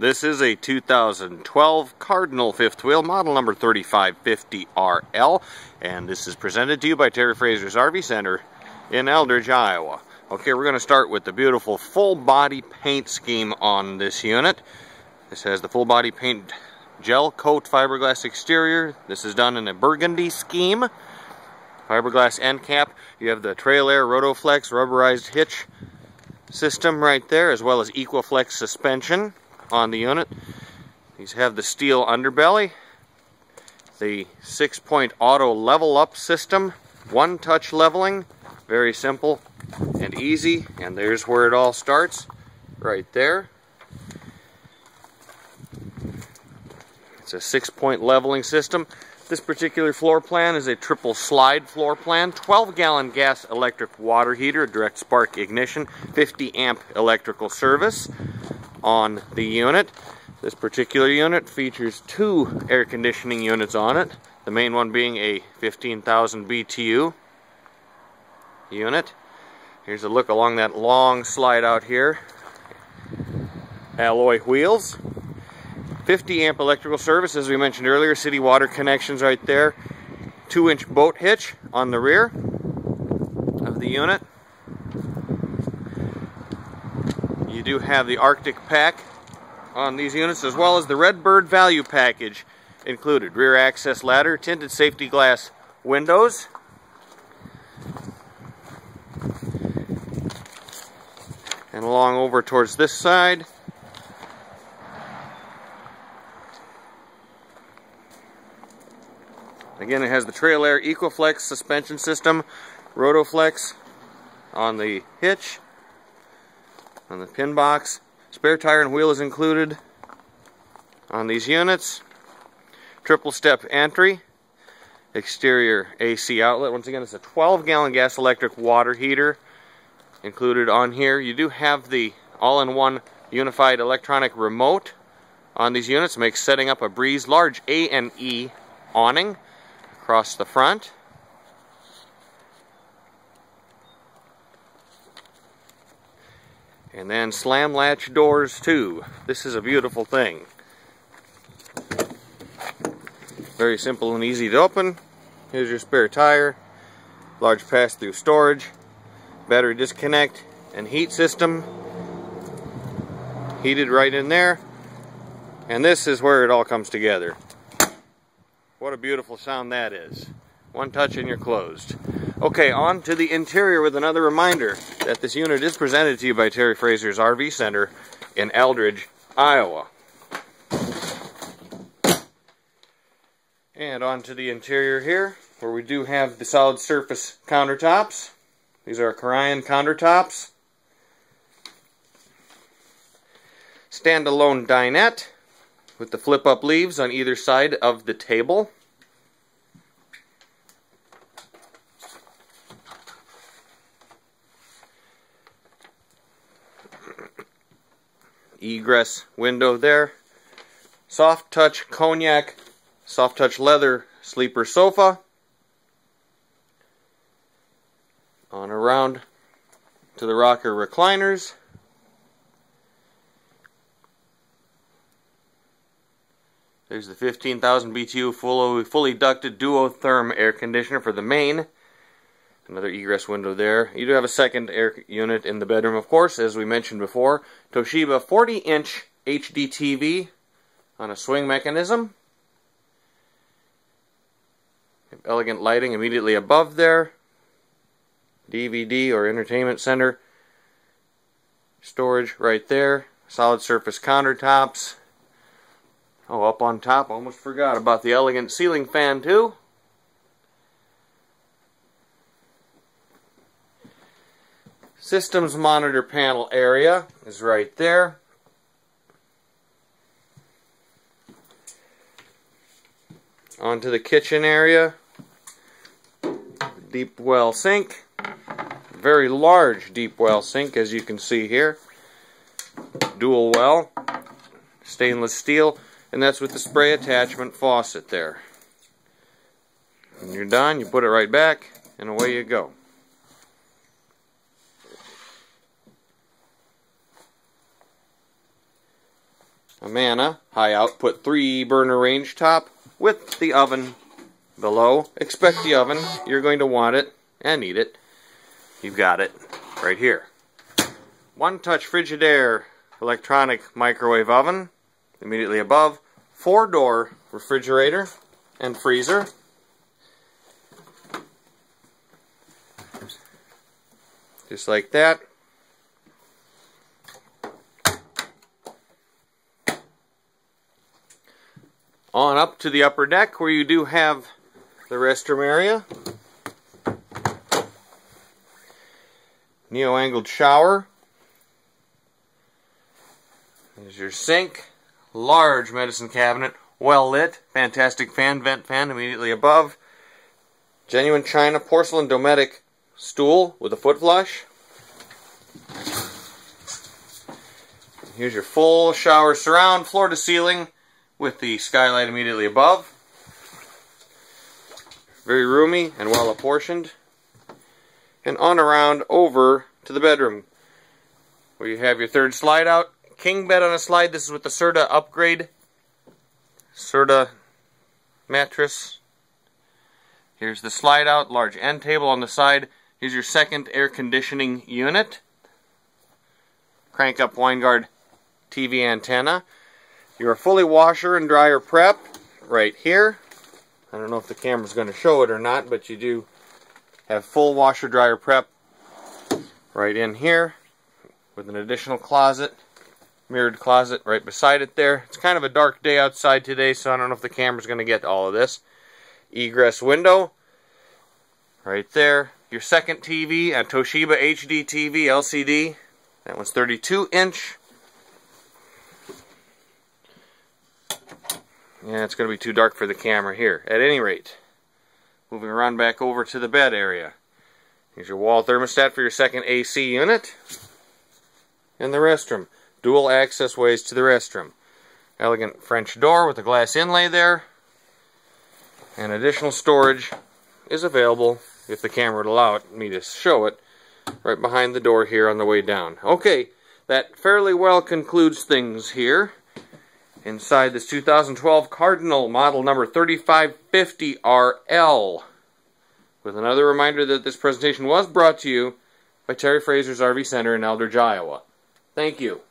This is a 2012 Cardinal fifth wheel, model number 3550RL, and this is presented to you by Terry Frazer's RV Center in Eldridge, Iowa. Okay, we're going to start with the beautiful full body paint scheme on this unit. This has the full body paint gel coat fiberglass exterior. This is done in a burgundy scheme. Fiberglass end cap. You have the Trail Air Rotoflex rubberized hitch system right there, as well as Equiflex suspension on the unit. These have the steel underbelly, the 6-point auto level up system, one touch leveling, very simple and easy, and there's where it all starts, right there. It's a 6-point leveling system. This particular floor plan is a triple slide floor plan, 12-gallon gas electric water heater, direct spark ignition, 50-amp electrical service on the unit. This particular unit features 2 air conditioning units on it, the main one being a 15,000 BTU unit. Here's a look along that long slide out here. Alloy wheels. 50-amp electrical service, as we mentioned earlier, city water connections right there. 2-inch boat hitch on the rear of the unit. You do have the Arctic Pack on these units, as well as the Redbird Value Package included. Rear access ladder, tinted safety glass windows. And along over towards this side, again, it has the Trail Air Equiflex suspension system, Rotoflex on the hitch, on the pin box. Spare tire and wheel is included on these units. Triple step entry, exterior AC outlet. Once again, it's a 12-gallon gas electric water heater included on here. You do have the all-in-one unified electronic remote on these units. It makes setting up a breeze. Large A and E awning across the front. And then slam latch doors too. This is a beautiful thing. Very simple and easy to open. Here's your spare tire, large pass-through storage, battery disconnect, and heat system. Heated right in there. And this is where it all comes together. What a beautiful sound that is. One touch and you're closed. Okay, on to the interior with another reminder that this unit is presented to you by Terry Frazer's RV Center in Eldridge, Iowa. And on to the interior here, where we do have the solid surface countertops. These are Corian countertops. Standalone dinette with the flip-up leaves on either side of the table. Egress window there. Soft touch cognac, soft touch leather sleeper sofa. On around to the rocker recliners. There's the 15,000 BTU fully ducted Duotherm air conditioner for the main. Another egress window there. You do have a second air unit in the bedroom, of course, as we mentioned before. Toshiba 40-inch HD TV on a swing mechanism. Elegant lighting immediately above there. DVD or entertainment center. Storage right there. Solid surface countertops. Oh, up on top, almost forgot about the elegant ceiling fan too. Systems monitor panel area is right there. Onto the kitchen area. Deep well sink. Very large deep well sink, as you can see here. Dual well. Stainless steel. And that's with the spray attachment faucet there. When you're done, you put it right back, and away you go. Amana high output 3 burner range top with the oven below. Expect the oven. You're going to want it and need it. You've got it right here. One touch Frigidaire electronic microwave oven immediately above. 4-door refrigerator and freezer. Just like that. On up to the upper deck where you do have the restroom area. Neo-angled shower. There's your sink. Large medicine cabinet. Well lit. Fantastic fan, vent fan immediately above. Genuine china porcelain Dometic stool with a foot flush. Here's your full shower surround, floor to ceiling, with the skylight immediately above. Very roomy and well apportioned. And on around over to the bedroom, where you have your third slide out. King bed on a slide. This is with the Serta upgrade. Serta mattress. Here's the slide out. Large end table on the side. Here's your second air conditioning unit. Crank up Winegard TV antenna. Your fully washer and dryer prep right here. I don't know if the camera's going to show it or not, but you do have full washer dryer prep right in here with an additional closet, mirrored closet right beside it there. It's kind of a dark day outside today, so I don't know if the camera's going to get all of this. Egress window right there. Your second TV, a Toshiba HD TV LCD. That one's 32-inch. Yeah, it's going to be too dark for the camera here. At any rate, moving around back over to the bed area. Here's your wall thermostat for your second AC unit. And the restroom. Dual access ways to the restroom. Elegant French door with a glass inlay there. And additional storage is available, if the camera would allow me to show it, right behind the door here on the way down. Okay, that fairly well concludes things here inside this 2012 Cardinal model number 3550RL. With another reminder that this presentation was brought to you by Terry Frazer's RV Center in Eldridge, Iowa. Thank you.